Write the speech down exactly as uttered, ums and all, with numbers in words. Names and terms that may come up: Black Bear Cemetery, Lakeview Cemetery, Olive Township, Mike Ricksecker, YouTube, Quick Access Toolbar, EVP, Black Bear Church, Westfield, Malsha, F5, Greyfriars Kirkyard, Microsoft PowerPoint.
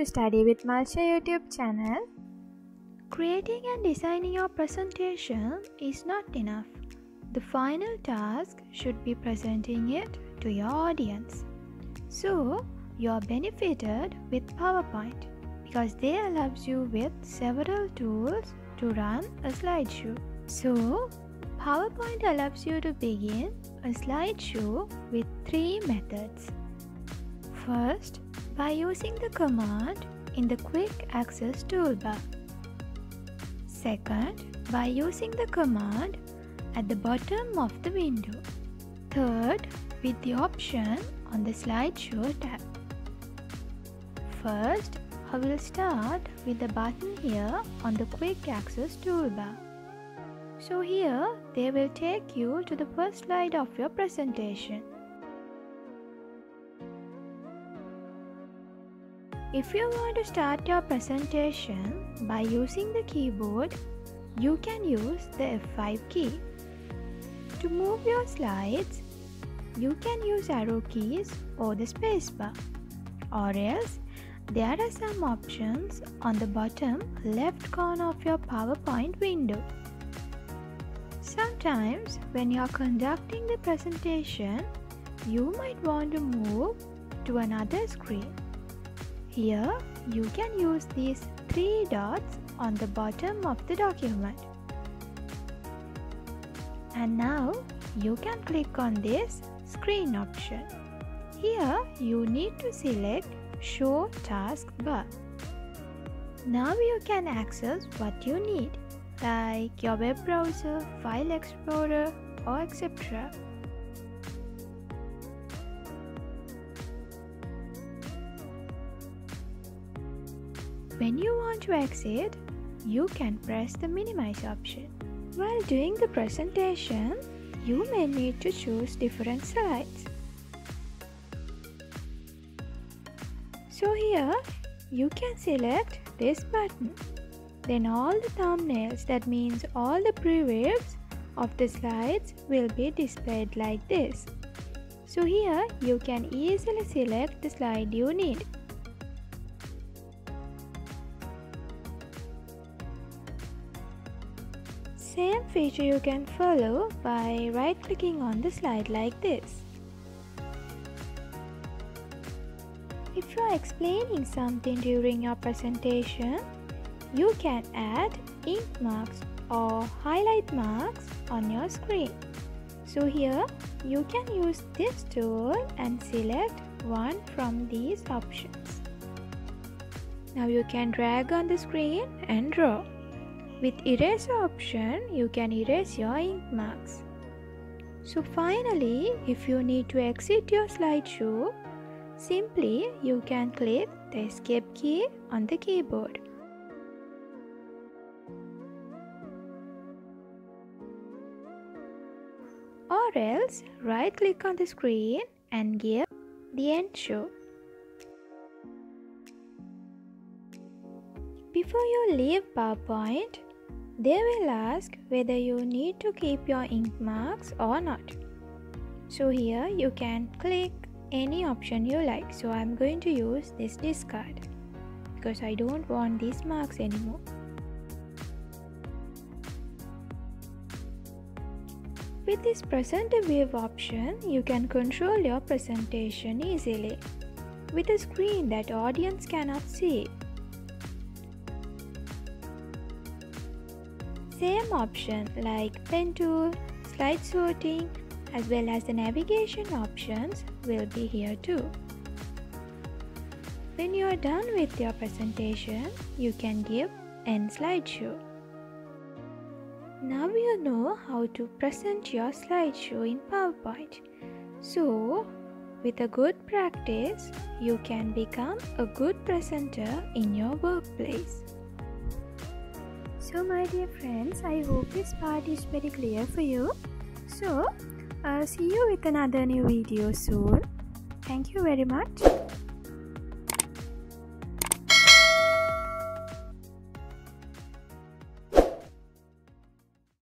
to study with Malsha YouTube channel. Creating and designing your presentation is not enough. The final task should be presenting it to your audience. So, you are benefited with PowerPoint because they allows you with several tools to run a slideshow. So, PowerPoint allows you to begin a slideshow with three methods. First, by using the command in the Quick Access Toolbar. Second, by using the command at the bottom of the window. Third, with the option on the slideshow tab. First, I will start with the button here on the Quick Access Toolbar. So here, they will take you to the first slide of your presentation. If you want to start your presentation by using the keyboard, you can use the F five key. To move your slides, you can use arrow keys or the spacebar, or else there are some options on the bottom left corner of your PowerPoint window. Sometimes when you are conducting the presentation, you might want to move to another screen. Here you can use these three dots on the bottom of the document. And now you can click on this screen option. Here you need to select Show Taskbar. Now you can access what you need, like your web browser, file explorer, or et cetera. When you want to exit, you can press the minimize option. While doing the presentation, you may need to choose different slides. So here, you can select this button. Then all the thumbnails, that means all the previews of the slides will be displayed like this. So here, you can easily select the slide you need. Same feature you can follow by right-clicking on the slide like this. If you are explaining something during your presentation, you can add ink marks or highlight marks on your screen. So here, you can use this tool and select one from these options. Now you can drag on the screen and draw. With eraser option, you can erase your ink marks. So finally, if you need to exit your slideshow, simply you can click the escape key on the keyboard. Or else, right click on the screen and give the end show. Before you leave PowerPoint, they will ask whether you need to keep your ink marks or not. So here you can click any option you like. So I'm going to use this discard because I don't want these marks anymore. With this presenter view option, you can control your presentation easily with a screen that audience cannot see. Same option like pen tool, slide sorting, as well as the navigation options will be here too. When you are done with your presentation, you can give end slideshow. Now you know how to present your slideshow in PowerPoint. So, with a good practice, you can become a good presenter in your workplace. So my dear friends, I hope this part is very clear for you. So, uh, see you with another new video soon. Thank you very much.